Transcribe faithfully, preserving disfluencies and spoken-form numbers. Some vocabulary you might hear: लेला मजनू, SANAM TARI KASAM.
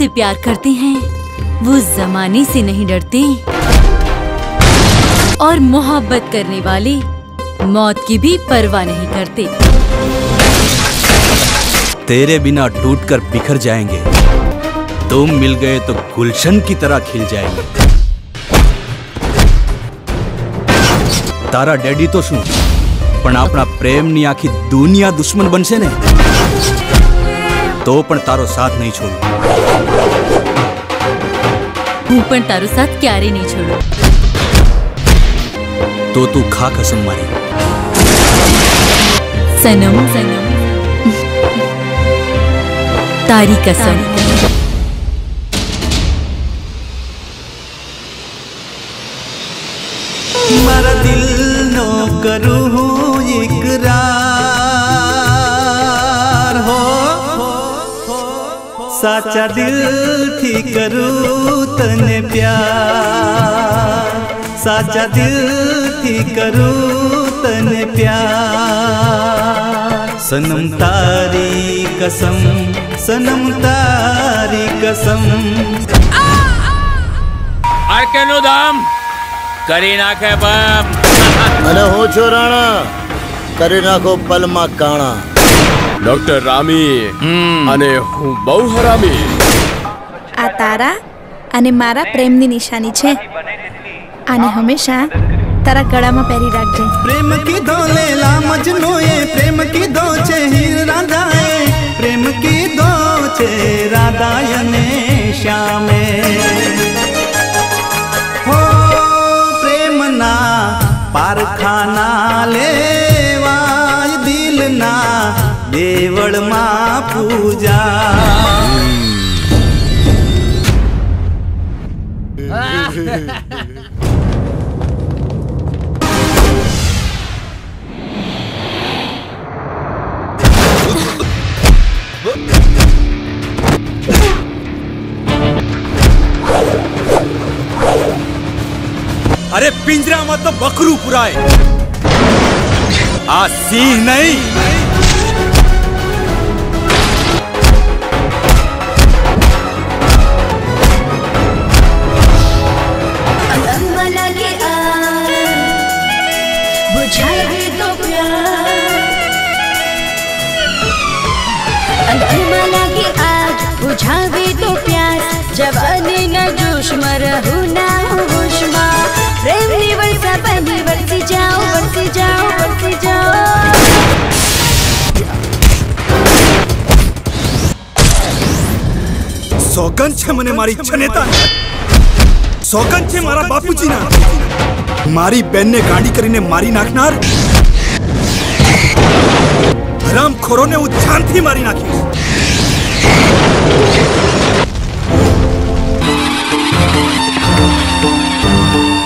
से प्यार करते हैं वो जमाने से नहीं डरते, और मोहब्बत करने वाले मौत की भी परवाह नहीं करते। तेरे बिना टूटकर बिखर जाएंगे, तुम मिल गए तो गुलशन की तरह खिल जाएंगे। तारा डैडी तो शू पण आपना प्रेम नी आखी दुनिया दुश्मन बनशे ने तो पण तारो साथ नहीं छोडू। हूं पण तारो साथ क्यारे नहीं छोडू। तो तू खा कसम मारी सनम, सनम तारी कसम। मारा दिल नो करू इकरार हो, साचा दिल थी करूँ तने प्यार, साचा दिल थी करूँ तने प्यार। सनम तारी कसम, सनम तारी कसम। आर केनो दाम करी नाखे बम अने हो छोराणा करी नाखो पलमा काणा। डॉक्टर रामी अने हूँ बहु हरामी। आ तारा अने मारा प्रेम नी निशानी छे, आने हमेशा तारा गड़ा में पहरी राखजे। प्रेम की दो लेला मजनू ए, प्रेम की दो छे हीर राधा ए, प्रेम की दो छे राधा अने श्याम ए। हो प्रेम ना पारखाना ले देवल मां पूजा। अरे पिंजरा मत तो बकरू पुराए, आ सिंह नहीं। बुझावे तो प्यार जवानी ना जोश में रहू ना होश में। प्रेम नी वर्षा बनी बरसी जाओ, बरसी जाओ, बरसी जाओ। सौगंध छे मने मारी छनेता, सौगंध छे मारा बापूजी ना मारी बहन ने गाड़ी करीने मारी नाखनार हराम खोरो ने उछान थी मारी नाखी। Thank you.